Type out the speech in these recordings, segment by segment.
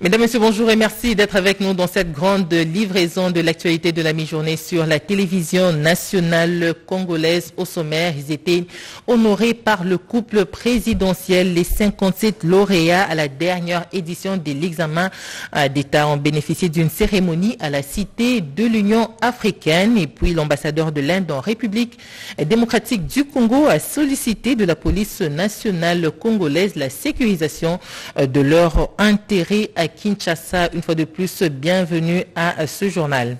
Mesdames, Messieurs, bonjour et merci d'être avec nous dans cette grande livraison de l'actualité de la mi-journée sur la télévision nationale congolaise. Au sommaire, ils étaient honorés par le couple présidentiel. Les 57 lauréats à la dernière édition de l'examen d'État ont bénéficié d'une cérémonie à la Cité de l'Union africaine. Et puis l'ambassadeur de l'Inde en République démocratique du Congo a sollicité de la police nationale congolaise la sécurisation de leur intérêt à Kinshasa. Une fois de plus, bienvenue à ce journal.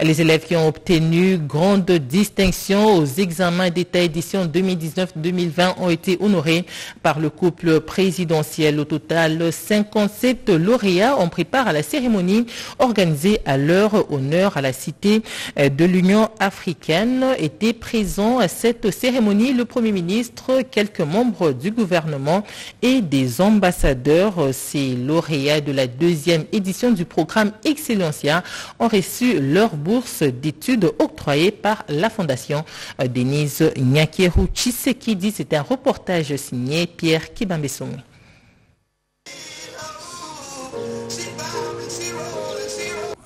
Les élèves qui ont obtenu grande distinction aux examens d'État édition 2019-2020 ont été honorés par le couple présidentiel. Au total, 57 lauréats ont pris part à la cérémonie organisée à leur honneur à la Cité de l'Union africaine. Étaient présents à cette cérémonie le Premier ministre, quelques membres du gouvernement et des ambassadeurs. Ces lauréats de la deuxième édition du programme Excellencia ont reçu leur bourse d'études octroyée par la Fondation Denise Nyakeru Tshisekedi. C'est un reportage signé Pierre Kibambesong.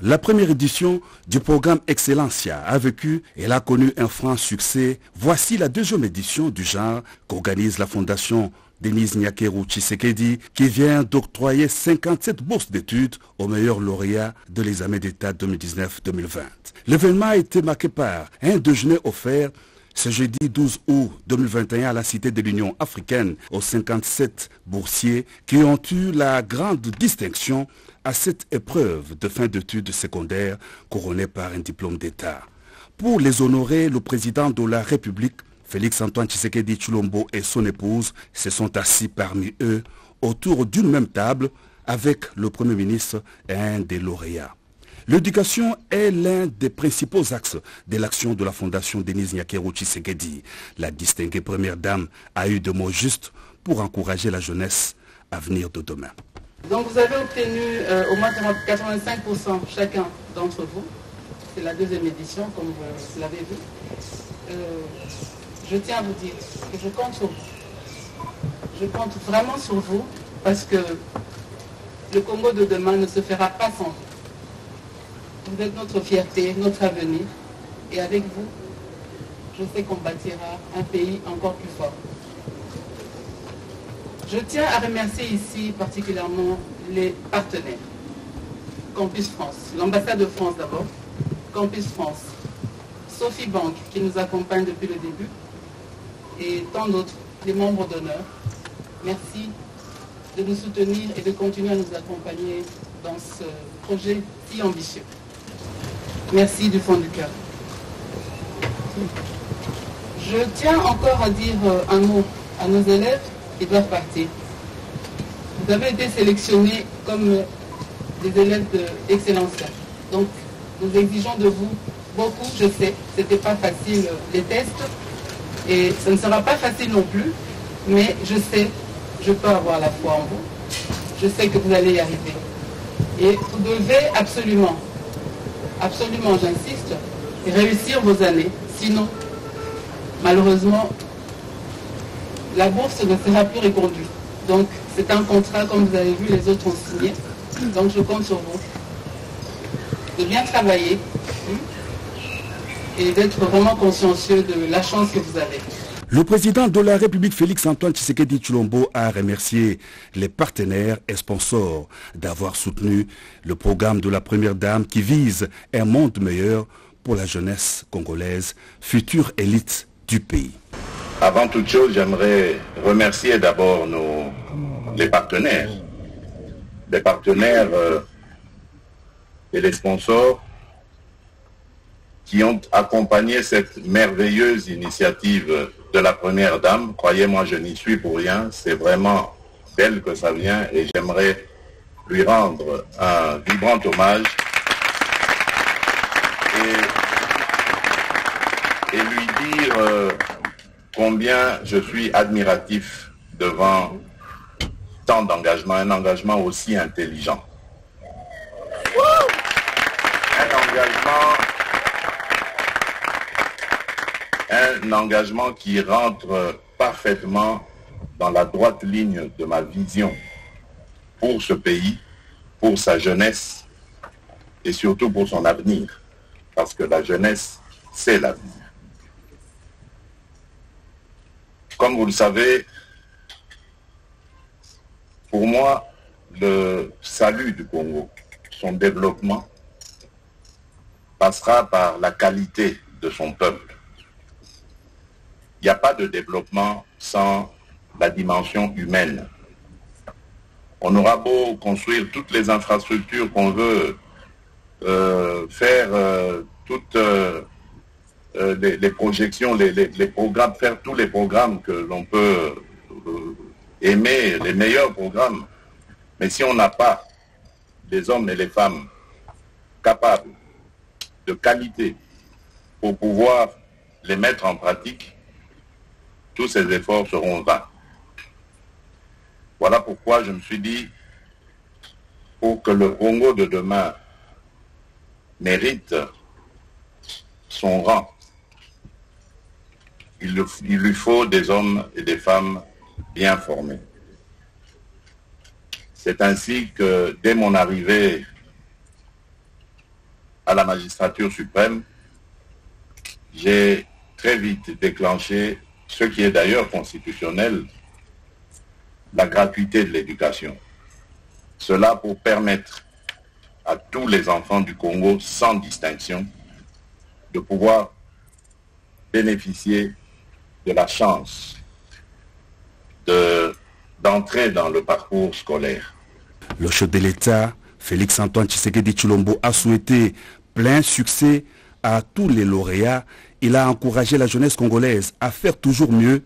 La première édition du programme Excellencia a vécu et l'a connu un franc succès. Voici la deuxième édition du genre qu'organise la Fondation Denise Nyakeru Tshisekedi qui vient d'octroyer 57 bourses d'études aux meilleurs lauréats de l'examen d'État 2019-2020. L'événement a été marqué par un déjeuner offert ce jeudi 12 août 2021 à la Cité de l'Union africaine aux 57 boursiers qui ont eu la grande distinction à cette épreuve de fin d'études secondaires couronnée par un diplôme d'État. Pour les honorer, le président de la République Félix-Antoine Tshisekedi Tshilombo et son épouse se sont assis parmi eux autour d'une même table avec le Premier ministre et un des lauréats. L'éducation est l'un des principaux axes de l'action de la Fondation Denise Nyakeru Tshisekedi. La distinguée première dame a eu des mots justes pour encourager la jeunesse à venir de demain. Donc vous avez obtenu au moins 85% chacun d'entre vous. C'est la deuxième édition, comme vous l'avez vu. Je tiens à vous dire que je compte sur vous. Je compte vraiment sur vous parce que le Congo de demain ne se fera pas sans vous. Vous êtes notre fierté, notre avenir. Et avec vous, je sais qu'on bâtira un pays encore plus fort. Je tiens à remercier ici particulièrement les partenaires. Campus France, l'ambassade de France d'abord, Campus France, Sophie Banque qui nous accompagne depuis le début et tant d'autres, les membres d'honneur. Merci de nous soutenir et de continuer à nous accompagner dans ce projet si ambitieux. Merci du fond du cœur. Je tiens encore à dire un mot à nos élèves qui doivent partir. Vous avez été sélectionnés comme des élèves d'excellence. Donc, nous exigeons de vous beaucoup, je sais, c'était pas facile les tests et ce ne sera pas facile non plus, mais je sais, je peux avoir la foi en vous. Je sais que vous allez y arriver. Et vous devez absolument, absolument, j'insiste, réussir vos années. Sinon, malheureusement, la bourse ne sera plus reconduite. Donc, c'est un contrat, comme vous avez vu, les autres ont signé. Donc, je compte sur vous de bien travailler et d'être vraiment consciencieux de la chance que vous avez. Le président de la République Félix-Antoine Tshisekedi Tshilombo a remercié les partenaires et sponsors d'avoir soutenu le programme de la Première Dame qui vise un monde meilleur pour la jeunesse congolaise, future élite du pays. Avant toute chose, j'aimerais remercier d'abord les partenaires. Les partenaires et les sponsors qui ont accompagné cette merveilleuse initiative de la Première Dame. Croyez-moi, je n'y suis pour rien. C'est vraiment d'elle que ça vient et j'aimerais lui rendre un vibrant hommage et lui dire combien je suis admiratif devant tant d'engagement, un engagement aussi intelligent. Un engagement qui rentre parfaitement dans la droite ligne de ma vision pour ce pays, pour sa jeunesse et surtout pour son avenir, parce que la jeunesse, c'est l'avenir. Comme vous le savez, pour moi, le salut du Congo, son développement, passera par la qualité de son peuple. Il n'y a pas de développement sans la dimension humaine. On aura beau construire toutes les infrastructures qu'on veut, faire toutes les projections, les programmes, faire tous les programmes que l'on peut aimer, les meilleurs programmes. Mais si on n'a pas des hommes et des femmes capables de qualité pour pouvoir les mettre en pratique, tous ces efforts seront vains. Voilà pourquoi je me suis dit, pour que le Congo de demain mérite son rang, il lui faut des hommes et des femmes bien formés. C'est ainsi que dès mon arrivée à la magistrature suprême, j'ai très vite déclenché, ce qui est d'ailleurs constitutionnel, la gratuité de l'éducation. Cela pour permettre à tous les enfants du Congo, sans distinction, de pouvoir bénéficier de la chance d'entrer dans le parcours scolaire. Le chef de l'État, Félix-Antoine Tshisekedi Tshilombo, a souhaité plein succès à tous les lauréats. Il a encouragé la jeunesse congolaise à faire toujours mieux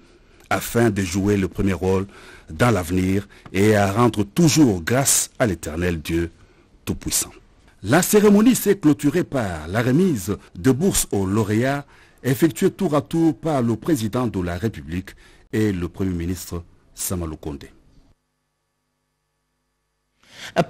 afin de jouer le premier rôle dans l'avenir et à rendre toujours grâce à l'éternel Dieu Tout-Puissant. La cérémonie s'est clôturée par la remise de bourses aux lauréats effectuée tour à tour par le président de la République et le Premier ministre Sama Lukonde.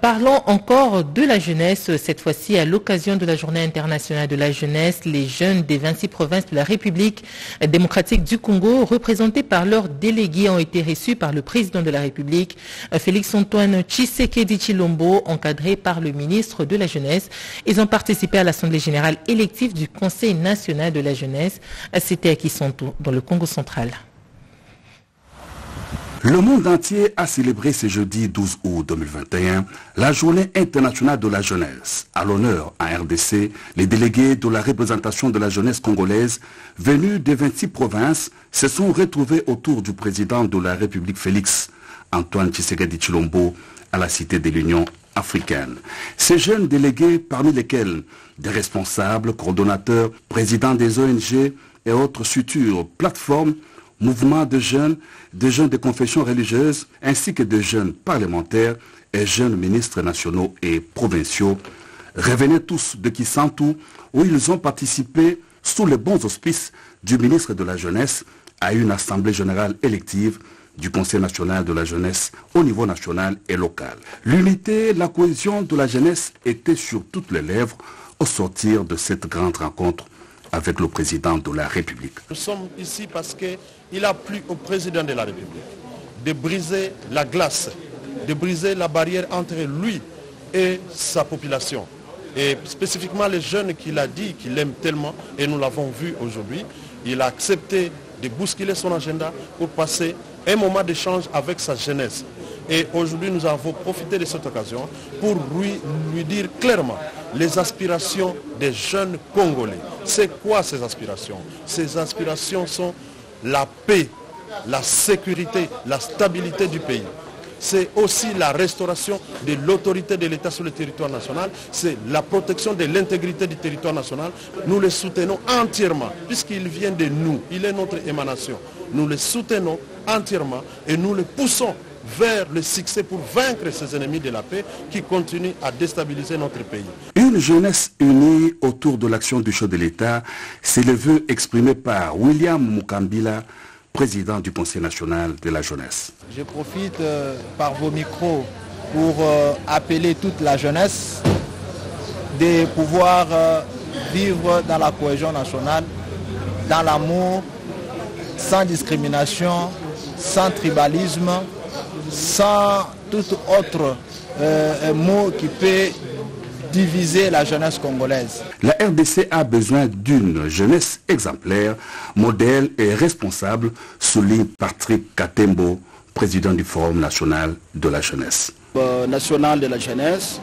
Parlons encore de la jeunesse, cette fois-ci à l'occasion de la Journée internationale de la jeunesse. Les jeunes des 26 provinces de la République démocratique du Congo, représentés par leurs délégués, ont été reçus par le président de la République, Félix-Antoine Tshisekedi Tshilombo, encadré par le ministre de la Jeunesse. Ils ont participé à l'Assemblée générale élective du Conseil national de la jeunesse. C'était à Kisonto, dans le Congo central. Le monde entier a célébré ce jeudi 12 août 2021 la Journée internationale de la jeunesse. À l'honneur en RDC, les délégués de la représentation de la jeunesse congolaise venus des 26 provinces se sont retrouvés autour du président de la République Félix-Antoine Tshisekedi Tshilombo à la Cité de l'Union africaine. Ces jeunes délégués, parmi lesquels des responsables, coordonnateurs, présidents des ONG et autres futures plateformes, mouvements de jeunes de confession religieuse, ainsi que de jeunes parlementaires et jeunes ministres nationaux et provinciaux, revenaient tous de Kisantu, où ils ont participé, sous les bons auspices du ministre de la Jeunesse, à une assemblée générale élective du Conseil national de la jeunesse au niveau national et local. L'unité, la cohésion de la jeunesse étaient sur toutes les lèvres au sortir de cette grande rencontre avec le président de la République. Nous sommes ici parce qu'il a plu au président de la République de briser la glace, de briser la barrière entre lui et sa population. Et spécifiquement les jeunes qu'il a dit qu'il aime tellement, et nous l'avons vu aujourd'hui, il a accepté de bousculer son agenda pour passer un moment d'échange avec sa jeunesse. Et aujourd'hui, nous avons profité de cette occasion pour lui dire clairement les aspirations des jeunes Congolais. C'est quoi ces aspirations? Ces aspirations sont la paix, la sécurité, la stabilité du pays. C'est aussi la restauration de l'autorité de l'État sur le territoire national. C'est la protection de l'intégrité du territoire national. Nous le soutenons entièrement, puisqu'il vient de nous. Il est notre émanation. Nous le soutenons entièrement et nous le poussons vers le succès pour vaincre ces ennemis de la paix qui continuent à déstabiliser notre pays. Une jeunesse unie autour de l'action du chef de l'État, c'est le vœu exprimé par William Mukambila, président du Conseil national de la jeunesse. Je profite par vos micros pour appeler toute la jeunesse de pouvoir vivre dans la cohésion nationale, dans l'amour, sans discrimination, sans tribalisme, sans toute autre un mot qui peut diviser la jeunesse congolaise. La RDC a besoin d'une jeunesse exemplaire, modèle et responsable, souligne Patrick Katembo, président du Forum national de la jeunesse. National de la jeunesse,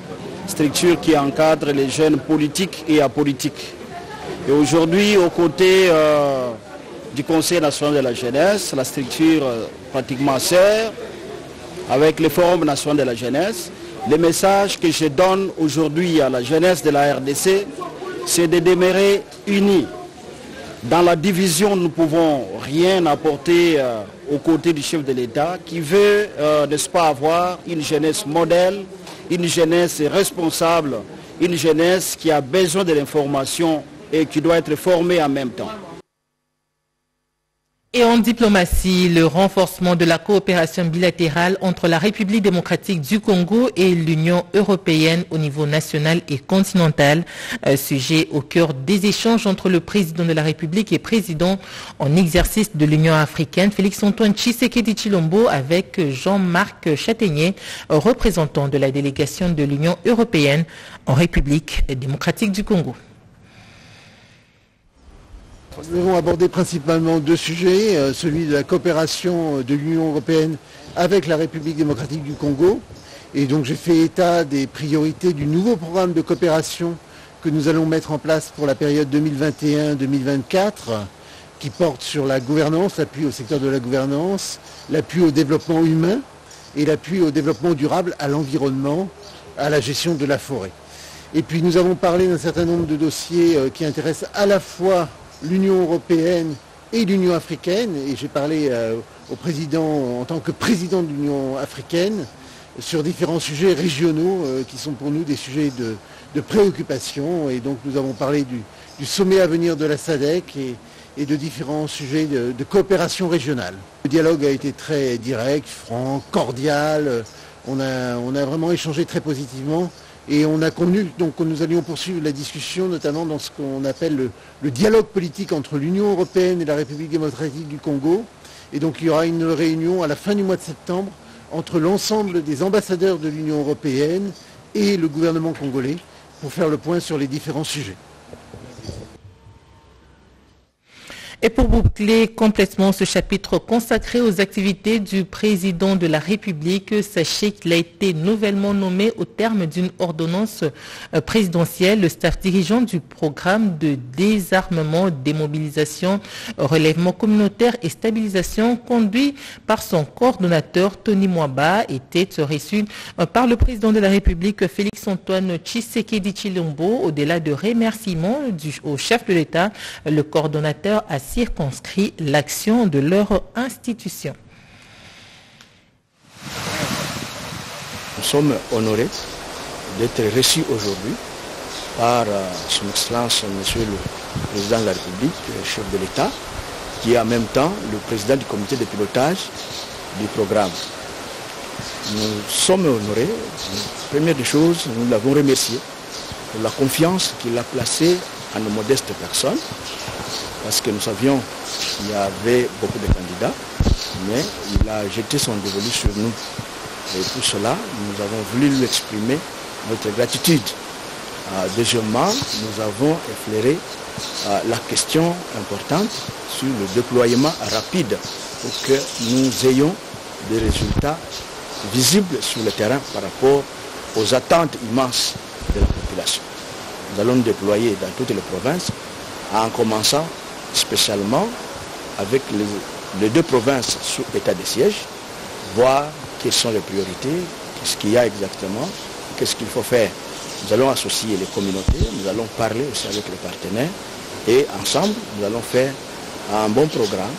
structure qui encadre les jeunes politiques et apolitiques. Et aujourd'hui, aux côtés du Conseil national de la jeunesse, la structure pratiquement sœur, avec le Forum national de la jeunesse, le message que je donne aujourd'hui à la jeunesse de la RDC, c'est de demeurer unis. Dans la division, nous ne pouvons rien apporter aux côtés du chef de l'État qui veut, n'est-ce pas, avoir une jeunesse modèle, une jeunesse responsable, une jeunesse qui a besoin de l'information et qui doit être formée en même temps. Et en diplomatie, le renforcement de la coopération bilatérale entre la République démocratique du Congo et l'Union européenne au niveau national et continental, sujet au cœur des échanges entre le président de la République et président en exercice de l'Union africaine, Félix-Antoine Tshisekedi Tshilombo, avec Jean-Marc Châtaignier, représentant de la délégation de l'Union européenne en République démocratique du Congo. Nous avons abordé principalement deux sujets, celui de la coopération de l'Union européenne avec la République démocratique du Congo. Et donc j'ai fait état des priorités du nouveau programme de coopération que nous allons mettre en place pour la période 2021-2024, qui porte sur la gouvernance, l'appui au secteur de la gouvernance, l'appui au développement humain et l'appui au développement durable, à l'environnement, à la gestion de la forêt. Et puis nous avons parlé d'un certain nombre de dossiers qui intéressent à la fois l'Union européenne et l'Union africaine, et j'ai parlé au président, en tant que président de l'Union africaine, sur différents sujets régionaux qui sont pour nous des sujets de préoccupation. Et donc nous avons parlé du sommet à venir de la SADC et de différents sujets de coopération régionale. Le dialogue a été très direct, franc, cordial. On a vraiment échangé très positivement. Et on a connu donc que nous allions poursuivre la discussion, notamment dans ce qu'on appelle le dialogue politique entre l'Union européenne et la République démocratique du Congo. Et donc il y aura une réunion à la fin du mois de septembre entre l'ensemble des ambassadeurs de l'Union européenne et le gouvernement congolais pour faire le point sur les différents sujets. Et pour boucler complètement ce chapitre consacré aux activités du président de la République, sachez qu'il a été nouvellement nommé au terme d'une ordonnance présidentielle. Le staff dirigeant du programme de désarmement, démobilisation, relèvement communautaire et stabilisation conduit par son coordonnateur Tony Mwaba était reçu par le président de la République Félix-Antoine Tshisekedi Tshilombo. Au-delà de remerciements au chef de l'État, le coordonnateur a circonscrit l'action de leur institution. Nous sommes honorés d'être reçus aujourd'hui par son Excellence, Monsieur le Président de la République, chef de l'État, qui est en même temps le président du comité de pilotage du programme. Nous sommes honorés. Première des choses, nous l'avons remercié pour la confiance qu'il a placée à nos modestes personnes, parce que nous savions qu'il y avait beaucoup de candidats, mais il a jeté son dévolu sur nous. Et pour cela, nous avons voulu lui exprimer notre gratitude. Deuxièmement, nous avons effleuré la question importante sur le déploiement rapide pour que nous ayons des résultats visibles sur le terrain par rapport aux attentes immenses de la population. Nous allons nous déployer dans toutes les provinces, en commençant spécialement avec les deux provinces sous état de siège, voir quelles sont les priorités, qu'est-ce qu'il y a exactement, qu'est-ce qu'il faut faire. Nous allons associer les communautés, nous allons parler aussi avec les partenaires et ensemble, nous allons faire un bon programme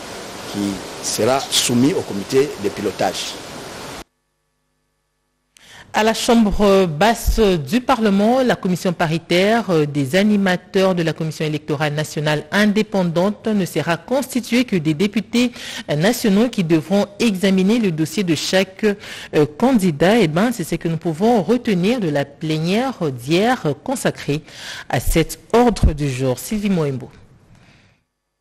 qui sera soumis au comité de pilotage. À la chambre basse du Parlement, la commission paritaire des animateurs de la commission électorale nationale indépendante ne sera constituée que des députés nationaux qui devront examiner le dossier de chaque candidat. Et bien, c'est ce que nous pouvons retenir de la plénière d'hier consacrée à cet ordre du jour. Sylvie Moembo.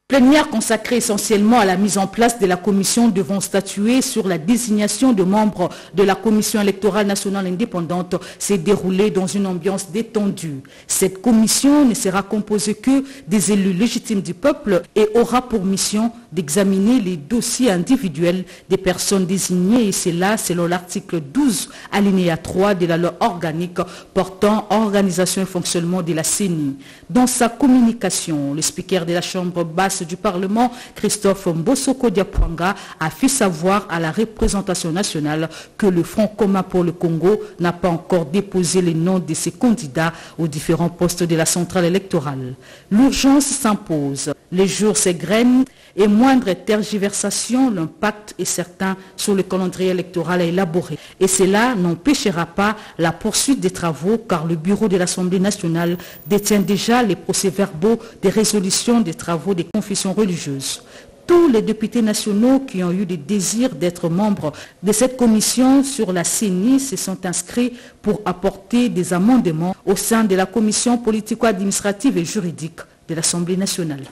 Plénière consacrée essentiellement à la mise en place de la commission devant statuer sur la désignation de membres de la commission électorale nationale indépendante s'est déroulée dans une ambiance détendue. Cette commission ne sera composée que des élus légitimes du peuple et aura pour mission d'examiner les dossiers individuels des personnes désignées, et c'est là selon l'article 12 alinéa 3 de la loi organique portant organisation et fonctionnement de la CENI. Dans sa communication, le speaker de la Chambre basse du Parlement, Christophe Mbosoko Diapuanga, a fait savoir à la représentation nationale que le Front commun pour le Congo n'a pas encore déposé les noms de ses candidats aux différents postes de la centrale électorale. L'urgence s'impose, les jours s'égrènent et moindre tergiversation, l'impact est certain sur le calendrier électoral à élaborer. Et cela n'empêchera pas la poursuite des travaux car le bureau de l'Assemblée nationale détient déjà les procès-verbaux des résolutions des travaux des confessions religieuses. Tous les députés nationaux qui ont eu le désir d'être membres de cette commission sur la CENI se sont inscrits pour apporter des amendements au sein de la commission politico-administrative et juridique de l'Assemblée nationale.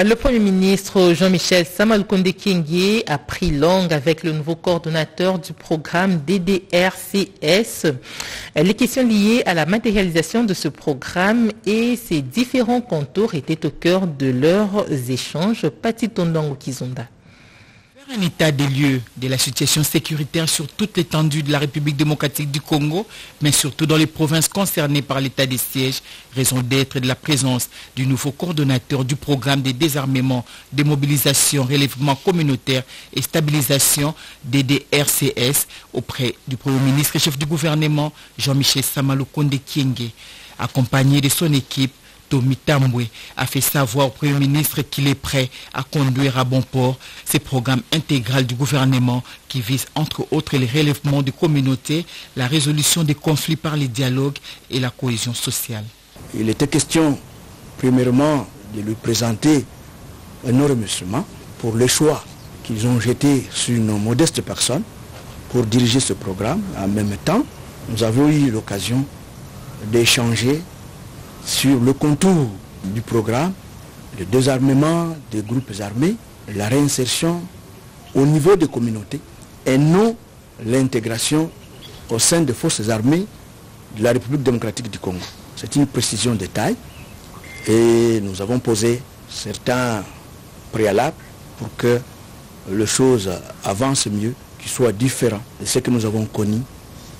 Le Premier ministre Jean-Michel Sama Lukonde a pris langue avec le nouveau coordonnateur du programme DDRCS. Les questions liées à la matérialisation de ce programme et ses différents contours étaient au cœur de leurs échanges. Pati Tondongo Kizonda. Un état des lieux de la situation sécuritaire sur toute l'étendue de la République démocratique du Congo, mais surtout dans les provinces concernées par l'état des sièges, raison d'être et de la présence du nouveau coordonnateur du programme des désarmements, démobilisation, relèvement communautaire et stabilisation des DDRCS auprès du Premier ministre et chef du gouvernement Jean-Michel Sama Lukonde Kienge, accompagné de son équipe. Tomi Tamwe a fait savoir au Premier ministre qu'il est prêt à conduire à bon port ces programmes intégrales du gouvernement qui visent entre autres les relèvements de communautés, la résolution des conflits par les dialogues et la cohésion sociale. Il était question, premièrement, de lui présenter un remerciement pour le choix qu'ils ont jeté sur nos modestes personnes pour diriger ce programme. En même temps, nous avons eu l'occasion d'échanger sur le contour du programme, le désarmement des groupes armés, la réinsertion au niveau des communautés et non l'intégration au sein des forces armées de la République démocratique du Congo. C'est une précision de taille et nous avons posé certains préalables pour que les choses avancent mieux, qu'ils soient différents de ce que nous avons connu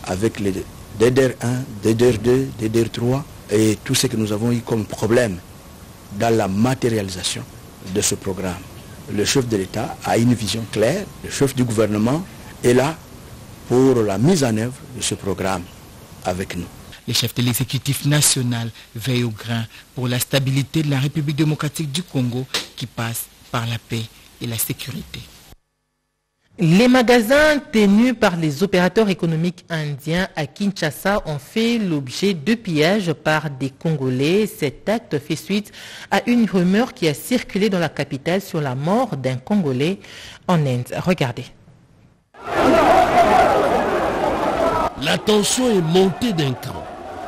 avec les DDR1, DDR2, DDR3, et tout ce que nous avons eu comme problème dans la matérialisation de ce programme. Le chef de l'État a une vision claire, le chef du gouvernement est là pour la mise en œuvre de ce programme avec nous. Les chefs de l'exécutif national veillent au grain pour la stabilité de la République démocratique du Congo qui passe par la paix et la sécurité. Les magasins tenus par les opérateurs économiques indiens à Kinshasa ont fait l'objet de pillages par des Congolais. Cet acte fait suite à une rumeur qui a circulé dans la capitale sur la mort d'un Congolais en Inde. Regardez. La tension est montée d'un cran.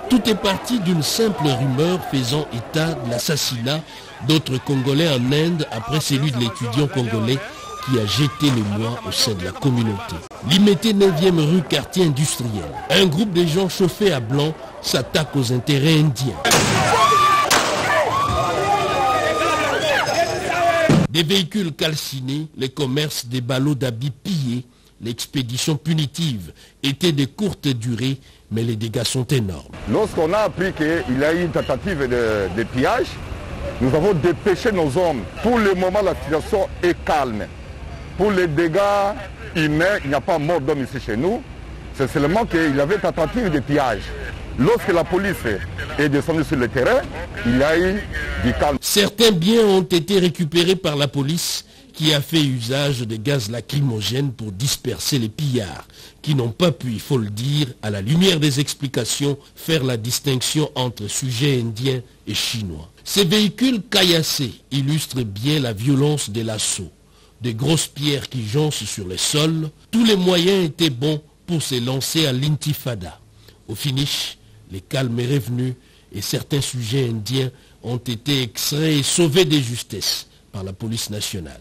Tout est parti d'une simple rumeur faisant état de l'assassinat d'autres Congolais en Inde après celui de l'étudiant congolais qui a jeté le noir au sein de la communauté. Limété 9e rue, quartier industriel. Un groupe de gens chauffés à blanc s'attaque aux intérêts indiens. Des véhicules calcinés, les commerces des ballots d'habits pillés, l'expédition punitive était de courte durée, mais les dégâts sont énormes. Lorsqu'on a appris qu'il y a eu une tentative de pillage, nous avons dépêché nos hommes. Pour le moment, la situation est calme. Pour les dégâts humains, il n'y a pas mort d'homme ici chez nous. C'est seulement qu'il y avait tentative de pillage. Lorsque la police est descendue sur le terrain, il y a eu du calme. Certains biens ont été récupérés par la police qui a fait usage de gaz lacrymogène pour disperser les pillards, qui n'ont pas pu, il faut le dire, à la lumière des explications, faire la distinction entre sujets indiens et chinois. Ces véhicules caillassés illustrent bien la violence de l'assaut. Des grosses pierres qui joncent sur le sol, tous les moyens étaient bons pour se lancer à l'intifada. Au finish, le calme est revenu et certains sujets indiens ont été extraits et sauvés de justesse par la police nationale.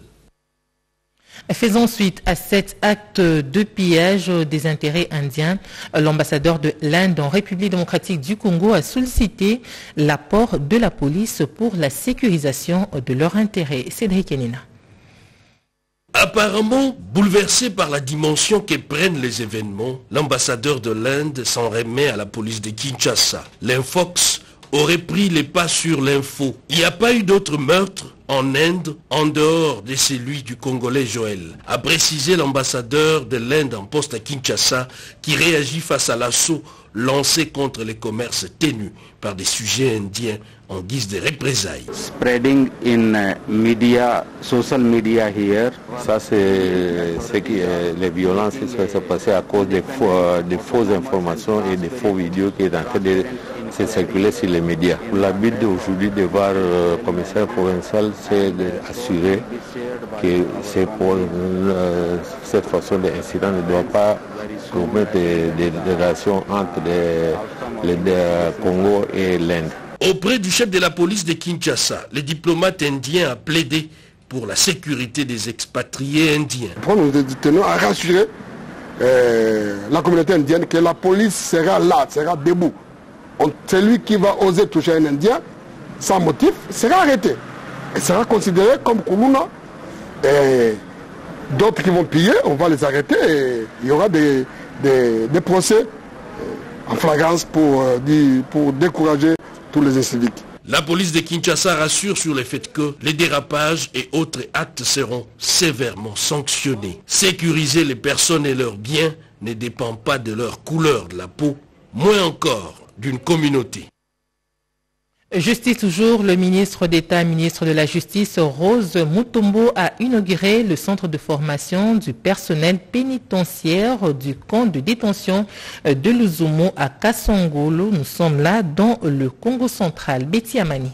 Faisons suite à cet acte de pillage des intérêts indiens. L'ambassadeur de l'Inde en République démocratique du Congo a sollicité l'apport de la police pour la sécurisation de leurs intérêts. Cédric Kenina. Apparemment bouleversé par la dimension que prennent les événements, l'ambassadeur de l'Inde s'en remet à la police de Kinshasa. L'Infox aurait pris les pas sur l'info. Il n'y a pas eu d'autres meurtres en Inde en dehors de celui du Congolais Joël, a précisé l'ambassadeur de l'Inde en poste à Kinshasa, qui réagit face à l'assaut lancé contre les commerces tenus par des sujets indiens en guise de représailles. Spreading in media, social media here, ça c'est ce qui les violences qui se passent à cause des fausses informations et des faux vidéos qui est en train de se circuler sur les médias. La but d'aujourd'hui de voir le commissaire provincial, c'est d'assurer que cette façon d'incident ne doit pas trouver des relations entre le Congo et l'Inde. Auprès du chef de la police de Kinshasa, le diplomate indien a plaidé pour la sécurité des expatriés indiens. Nous tenons à rassurer la communauté indienne que la police sera là, sera debout. Celui qui va oser toucher un Indien, sans motif, sera arrêté. Et sera considéré comme Kuluna. Et d'autres qui vont piller, on va les arrêter et il y aura des procès en flagrance pour décourager tous les inciviques. La police de Kinshasa rassure sur le fait que les dérapages et autres actes seront sévèrement sanctionnés. Sécuriser les personnes et leurs biens ne dépend pas de leur couleur de la peau, moins encore d'une communauté. Justice toujours, le ministre d'État, ministre de la Justice, Rose Mutombo a inauguré le centre de formation du personnel pénitentiaire du camp de détention de Luzumu à Kasongolo. Nous sommes là dans le Congo central. Betty Amani.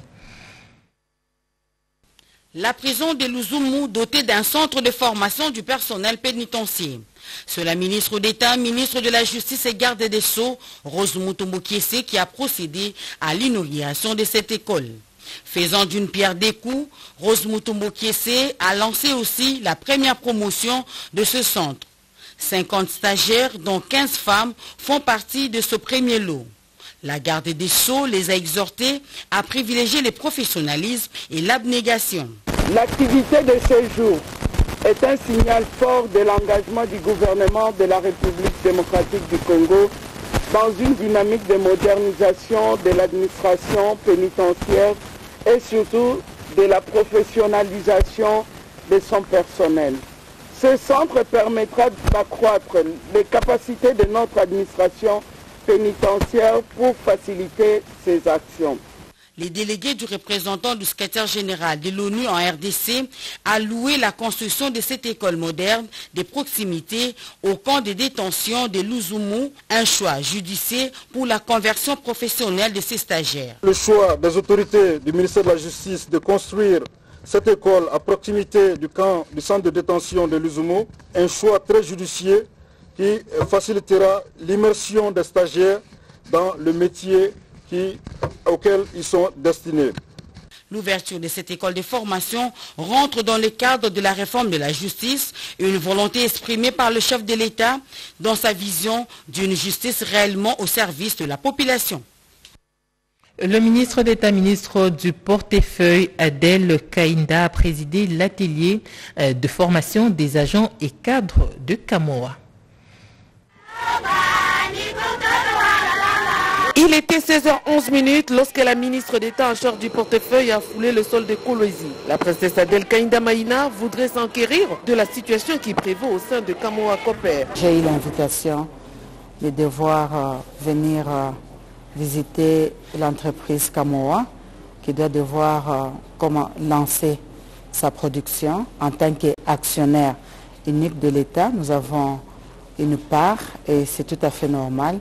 La prison de Luzumu dotée d'un centre de formation du personnel pénitentiaire. C'est la ministre d'État, ministre de la Justice et garde des Sceaux, Rose Mutombo Kiese, qui a procédé à l'inauguration de cette école. Faisant d'une pierre deux coups, Rose Mutombo Kiese a lancé aussi la première promotion de ce centre. 50 stagiaires, dont 15 femmes, font partie de ce premier lot. La garde des Sceaux les a exhortés à privilégier le professionnalisme et l'abnégation. L'activité de ce jour est un signal fort de l'engagement du gouvernement de la République démocratique du Congo dans une dynamique de modernisation de l'administration pénitentiaire et surtout de la professionnalisation de son personnel. Ce centre permettra d'accroître les capacités de notre administration pénitentiaire pour faciliter ses actions. Les délégués du représentant du secrétaire général de l'ONU en RDC a loué la construction de cette école moderne de proximité au camp de détention de Luzumu, un choix judiciaire pour la conversion professionnelle de ses stagiaires. Le choix des autorités du ministère de la Justice de construire cette école à proximité du centre de détention de Luzumu, un choix très judicieux qui facilitera l'immersion des stagiaires dans le métier auxquels ils sont destinés. L'ouverture de cette école de formation rentre dans le cadre de la réforme de la justice, une volonté exprimée par le chef de l'État dans sa vision d'une justice réellement au service de la population. Le ministre d'État, ministre du portefeuille, Adèle Kayinda, a présidé l'atelier de formation des agents et cadres de Kamoa. Il était 16h11 lorsque la ministre d'État en charge du portefeuille a foulé le sol de Kolwezi. La princesse Adèle Kayinda Mahina voudrait s'enquérir de la situation qui prévaut au sein de Kamoa-Copère. J'ai eu l'invitation de devoir venir visiter l'entreprise Kamoa qui doit comment lancer sa production. En tant qu'actionnaire unique de l'État, nous avons une part et c'est tout à fait normal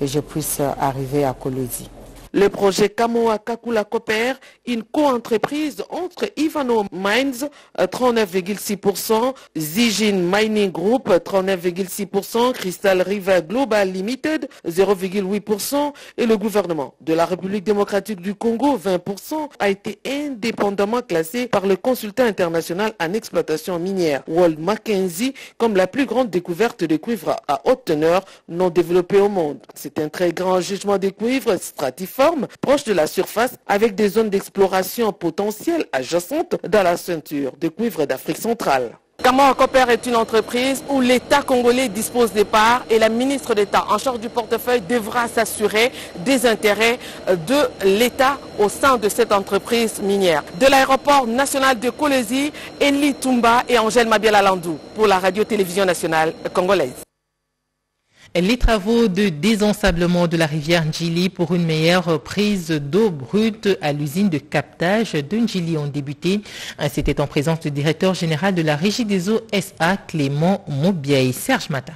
que je puisse arriver à Kolwezi. Le projet Kamoa Kakula Copper, une co-entreprise entre Ivano Mines, 39,6%, Zijin Mining Group, 39,6%, Crystal River Global Limited, 0,8%, et le gouvernement de la République démocratique du Congo, 20%, a été indépendamment classé par le consultant international en exploitation minière, World Mackenzie, comme la plus grande découverte de cuivre à haute teneur non développée au monde. C'est un très grand gisement de cuivre stratiforme, proche de la surface, avec des zones d'exploration potentielles adjacentes dans la ceinture de cuivre d'Afrique centrale. Kamoa-Copère est une entreprise où l'État congolais dispose des parts et la ministre d'État en charge du portefeuille devra s'assurer des intérêts de l'État au sein de cette entreprise minière. De l'aéroport national de Kolwezi, Elie Tumba et Angèle Mabiala-Landou pour la radio-télévision nationale congolaise. Les travaux de désensablement de la rivière N'djili pour une meilleure prise d'eau brute à l'usine de captage de N'djili ont débuté. C'était en présence du directeur général de la Régie des eaux SA, Clément Mubiayi Serge Mata.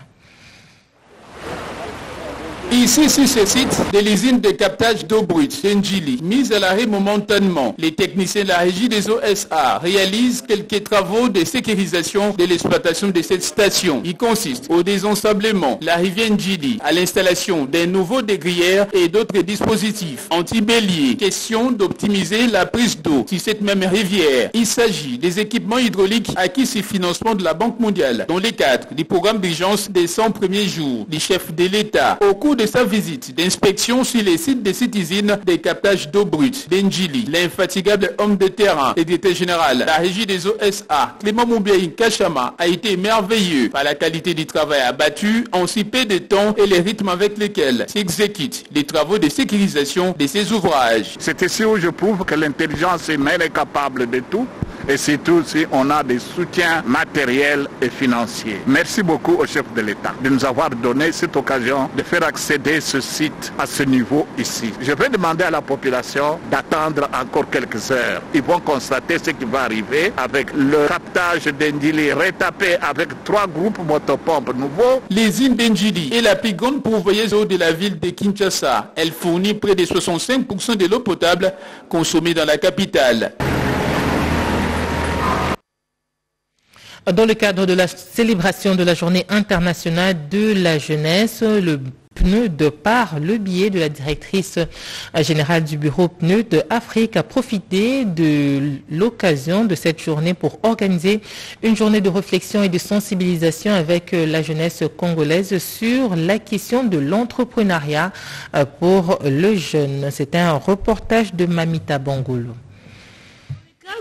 Ici, sur ce site de l'usine de captage d'eau brute de N'djili, mise à l'arrêt momentanément, les techniciens de la Régie des eaux SA réalisent quelques travaux de sécurisation de l'exploitation de cette station. Il consiste au désensablement de la rivière N'djili, à l'installation d'un nouveau dégrière et d'autres dispositifs anti-bélier. Question d'optimiser la prise d'eau sur cette même rivière. Il s'agit des équipements hydrauliques acquis sur financement de la Banque mondiale, dans le cadre du programme d'urgence des 100 premiers jours du chef de l'État. Au cours de sa visite d'inspection sur les sites de cette usine des captages d'eau brute de N'djili, l'infatigable homme de terrain et directeur général de la Régie des eaux SA, Clément Mubiayi Kachama, a été émerveillé par la qualité du travail abattu en si peu de temps et les rythmes avec lesquels s'exécutent les travaux de sécurisation de ces ouvrages. C'est ici où je prouve que l'intelligence humaine est capable de tout. Et surtout si on a des soutiens matériels et financiers. Merci beaucoup au chef de l'État de nous avoir donné cette occasion de faire accéder ce site à ce niveau ici. Je vais demander à la population d'attendre encore quelques heures. Ils vont constater ce qui va arriver avec le captage d'Ndjili retapé avec 3 groupes motopompes nouveaux. L'usine d'Ndjili est la plus grande pourvoyeuse d'eau de la ville de Kinshasa. Elle fournit près de 65% de l'eau potable consommée dans la capitale. Dans le cadre de la célébration de la Journée internationale de la jeunesse, le PNUD, par le biais de la directrice générale du bureau PNUD Afrique, a profité de l'occasion de cette journée pour organiser une journée de réflexion et de sensibilisation avec la jeunesse congolaise sur la question de l'entrepreneuriat pour le jeune. C'est un reportage de Mamita Bangolo.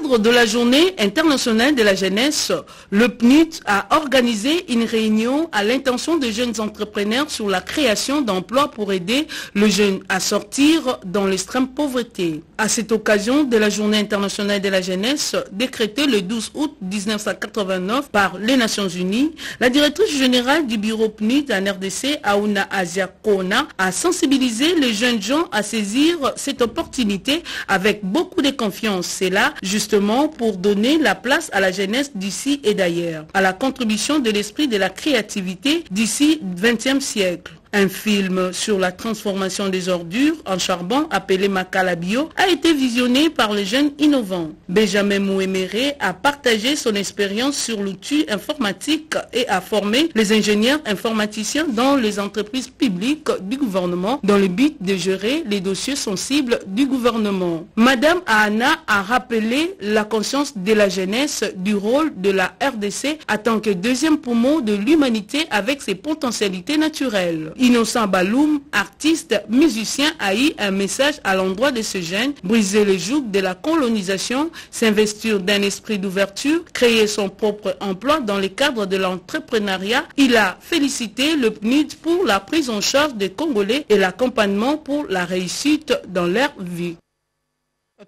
Dans le cadre de la Journée internationale de la jeunesse, le PNUD a organisé une réunion à l'intention des jeunes entrepreneurs sur la création d'emplois pour aider le jeune à sortir dans l'extrême pauvreté. À cette occasion de la Journée internationale de la jeunesse, décrétée le 12 août 1989 par les Nations Unies, la directrice générale du bureau PNUD en RDC, Aouna Azia Kona, a sensibilisé les jeunes gens à saisir cette opportunité avec beaucoup de confiance. C'est là justement pour donner la place à la jeunesse d'ici et d'ailleurs, à la contribution de l'esprit de la créativité d'ici 20e siècle. Un film sur la transformation des ordures en charbon appelé Makalabio a été visionné par les jeunes innovants. Benjamin Mouemere a partagé son expérience sur l'outil informatique et a formé les ingénieurs informaticiens dans les entreprises publiques du gouvernement dans le but de gérer les dossiers sensibles du gouvernement. Madame Ahana a rappelé la conscience de la jeunesse du rôle de la RDC en tant que deuxième poumon de l'humanité avec ses potentialités naturelles. Innocent Baloum, artiste, musicien, a eu un message à l'endroit de ce jeune, briser le joug de la colonisation, s'investir d'un esprit d'ouverture, créer son propre emploi dans le cadre de l'entrepreneuriat. Il a félicité le PNUD pour la prise en charge des Congolais et l'accompagnement pour la réussite dans leur vie.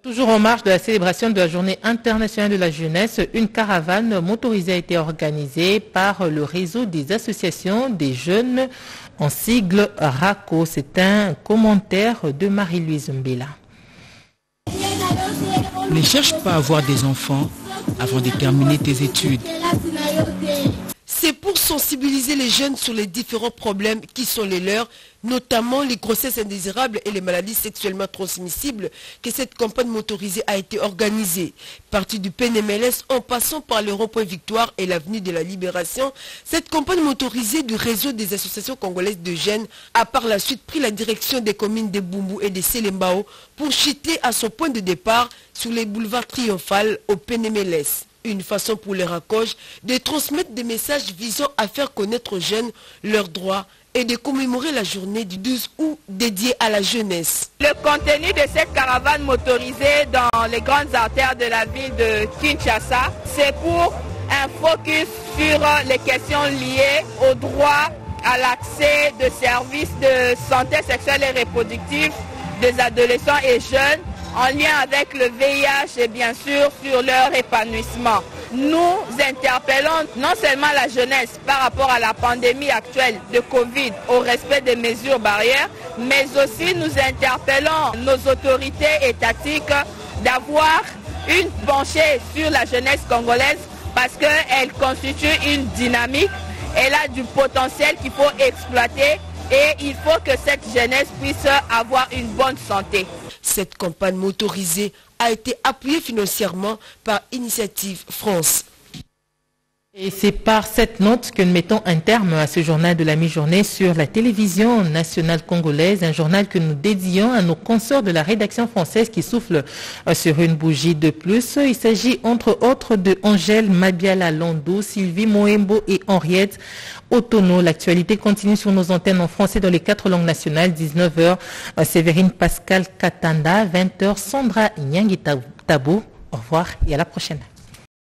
Toujours en marge de la célébration de la Journée internationale de la jeunesse, une caravane motorisée a été organisée par le réseau des associations des jeunes en sigle RACO. C'est un commentaire de Marie-Louise Mbela. Ne cherche pas à avoir des enfants avant de terminer tes études. C'est pour sensibiliser les jeunes sur les différents problèmes qui sont les leurs, notamment les grossesses indésirables et les maladies sexuellement transmissibles, que cette campagne motorisée a été organisée. Partie du PNMLS en passant par le rond-point Victoire et l'avenue de la Libération, cette campagne motorisée du réseau des associations congolaises de jeunes a par la suite pris la direction des communes de Bumbu et de Selembao pour chuter à son point de départ sur les boulevards Triomphal au PNMLS. Une façon pour les RACOJ de transmettre des messages visant à faire connaître aux jeunes leurs droits et de commémorer la journée du 12 août dédiée à la jeunesse. Le contenu de cette caravane motorisée dans les grandes artères de la ville de Kinshasa, c'est pour un focus sur les questions liées au droit à l'accès de services de santé sexuelle et reproductive des adolescents et jeunes, en lien avec le VIH et bien sûr sur leur épanouissement. Nous interpellons non seulement la jeunesse par rapport à la pandémie actuelle de Covid, au respect des mesures barrières, mais aussi nous interpellons nos autorités étatiques d'avoir une penchée sur la jeunesse congolaise parce qu'elle constitue une dynamique, elle a du potentiel qu'il faut exploiter et il faut que cette jeunesse puisse avoir une bonne santé. Cette campagne motorisée a été appuyée financièrement par Initiative France. Et c'est par cette note que nous mettons un terme à ce journal de la mi-journée sur la télévision nationale congolaise, un journal que nous dédions à nos consoeurs de la rédaction française qui soufflent sur une bougie de plus. Il s'agit entre autres de Angèle Mabiala Londo, Sylvie Moembo et Henriette Otono. L'actualité continue sur nos antennes en français dans les 4 langues nationales. 19h, Séverine Pascal Katanda, 20h, Sandra Nyangi Tabo. Au revoir et à la prochaine.